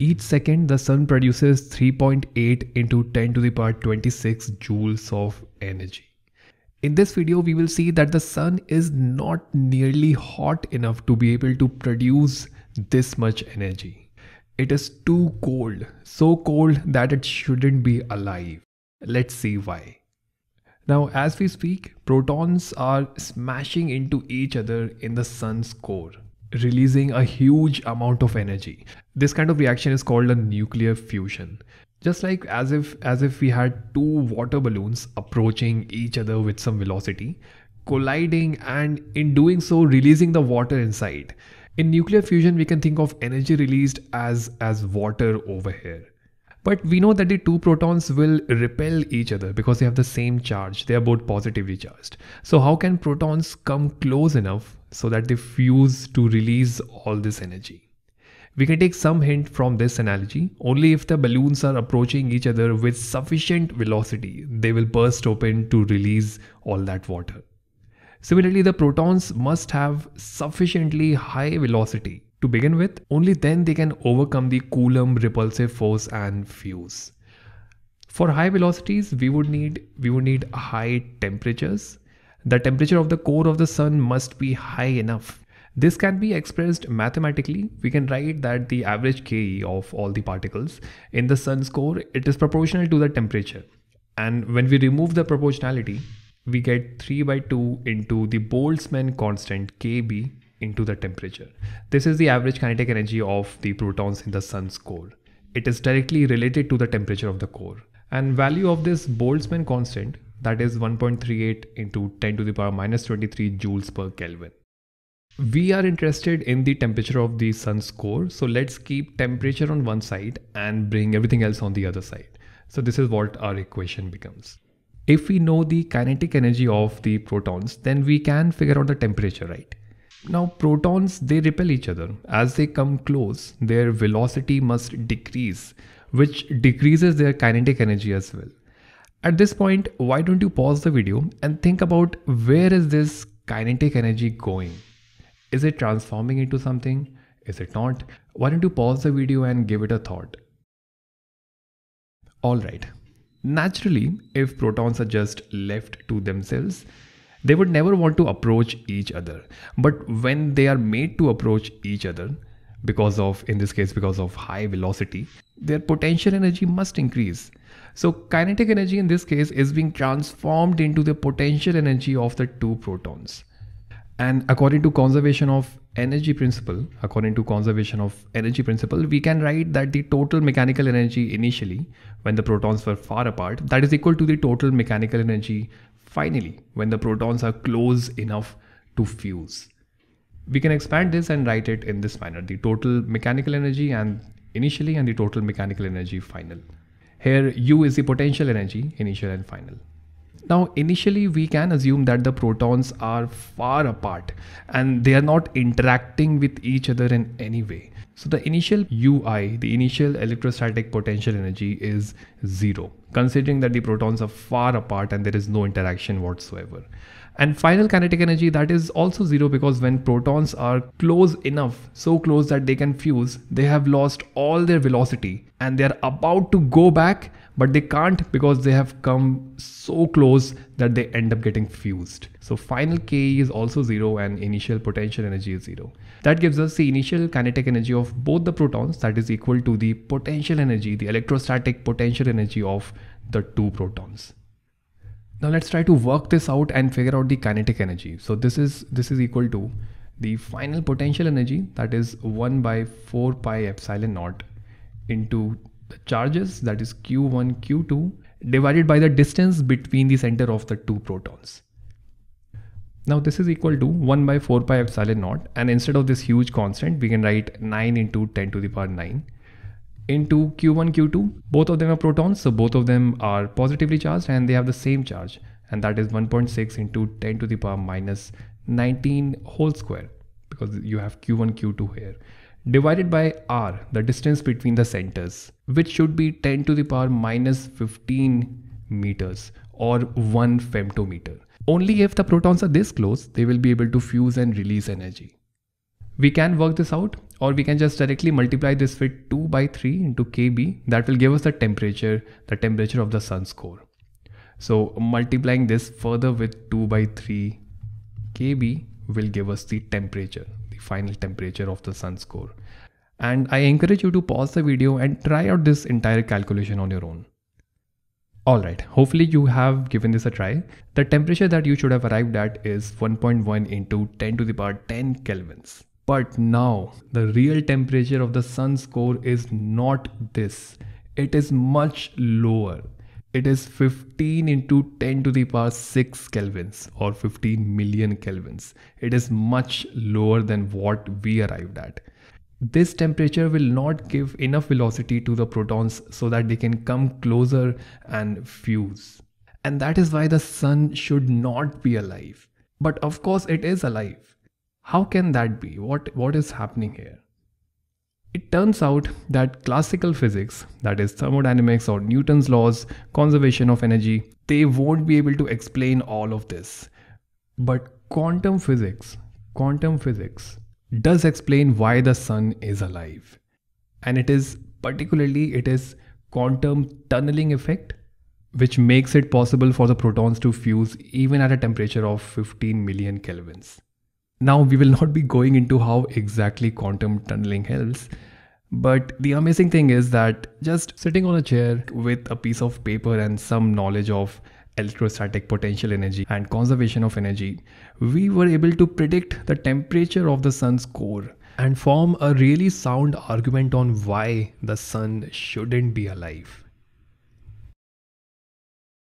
Each second, the sun produces 3.8 into 10 to the power 26 joules of energy. In this video, we will see that the sun is not nearly hot enough to be able to produce this much energy. It is too cold, so cold that it shouldn't be alive. Let's see why. Now, as we speak, protons are smashing into each other in the sun's core, releasing a huge amount of energy. This kind of reaction is called a nuclear fusion. Just like as if we had two water balloons approaching each other with some velocity, colliding, and in doing so releasing the water inside. In nuclear fusion, we can think of energy released as water over here. But we know that the two protons will repel each other because they have the same charge. They are both positively charged. So how can protons come close enough so that they fuse to release all this energy? We can take some hint from this analogy. Only if the balloons are approaching each other with sufficient velocity, they will burst open to release all that water. Similarly, the protons must have sufficiently high velocity to begin with. Only then they can overcome the Coulomb repulsive force and fuse. For high velocities, we would need high temperatures. The temperature of the core of the sun must be high enough. This can be expressed mathematically. We can write that the average KE of all the particles in the sun's core, it is proportional to the temperature. And when we remove the proportionality, we get 3 by 2 into the Boltzmann constant KB into the temperature. This is the average kinetic energy of the protons in the sun's core. It is directly related to the temperature of the core. And value of this Boltzmann constant, that is 1.38 into 10 to the power minus 23 joules per Kelvin. We are interested in the temperature of the sun's core, so let's keep temperature on one side and bring everything else on the other side. So this is what our equation becomes. If we know the kinetic energy of the protons, then we can figure out the temperature, right? Now protons, they repel each other. As they come close, their velocity must decrease, which decreases their kinetic energy as well. At this point, why don't you pause the video and think about where is this kinetic energy going? Is it transforming into something? Is it not? Why don't you pause the video and give it a thought? Alright, naturally, if protons are just left to themselves, they would never want to approach each other. But when they are made to approach each other, because of high velocity, their potential energy must increase. So kinetic energy in this case is being transformed into the potential energy of the two protons. And according to conservation of energy principle, we can write that the total mechanical energy initially, when the protons were far apart, that is equal to the total mechanical energy finally, when the protons are close enough to fuse. We can expand this and write it in this manner: the total mechanical energy initially and the total mechanical energy final. Here U is the potential energy, initial and final. Now, initially, we can assume that the protons are far apart and they are not interacting with each other in any way. So the initial UI, the initial electrostatic potential energy, is zero, considering that the protons are far apart and there is no interaction whatsoever. And final kinetic energy, that is also zero, because when protons are close enough, so close that they can fuse, they have lost all their velocity and they are about to go back, but they can't because they have come so close that they end up getting fused. So final KE is also zero and initial potential energy is zero. That gives us the initial kinetic energy of both the protons, that is equal to the potential energy, the electrostatic potential energy of the two protons. Now let's try to work this out and figure out the kinetic energy. So this is equal to the final potential energy, that is 1 by 4 pi epsilon naught into the charges, that is q1, q2, divided by the distance between the center of the two protons. Now this is equal to 1 by 4 pi epsilon naught, and instead of this huge constant, we can write 9 into 10 to the power 9 into q1, q2. Both of them are protons, so both of them are positively charged and they have the same charge, and that is 1.6 into 10 to the power minus 19 whole square, because you have q1, q2 here, divided by r, the distance between the centers, which should be 10 to the power minus 15 meters or 1 femtometer. Only if the protons are this close, they will be able to fuse and release energy. We can work this out, or we can just directly multiply this with 2 by 3 into KB. That will give us the temperature of the sun's core. So multiplying this further with 2 by 3 KB will give us the temperature, the final temperature of the sun's core. And I encourage you to pause the video and try out this entire calculation on your own. Alright, hopefully you have given this a try. The temperature that you should have arrived at is 1.1 into 10 to the power 10 kelvins. But now, the real temperature of the sun's core is not this. It is much lower. It is 15 into 10 to the power 6 kelvins or 15 million kelvins. It is much lower than what we arrived at. This temperature will not give enough velocity to the protons so that they can come closer and fuse. And that is why the sun should not be alive. But of course it is alive. How can that be? What is happening here? It turns out that classical physics, that is thermodynamics or Newton's laws, conservation of energy, they won't be able to explain all of this. But quantum physics does explain why the sun is alive. And it is particularly, it is quantum tunneling effect, which makes it possible for the protons to fuse even at a temperature of 15 million kelvins. Now, we will not be going into how exactly quantum tunneling helps, but the amazing thing is that just sitting on a chair with a piece of paper and some knowledge of electrostatic potential energy and conservation of energy, we were able to predict the temperature of the sun's core and form a really sound argument on why the sun shouldn't be alive.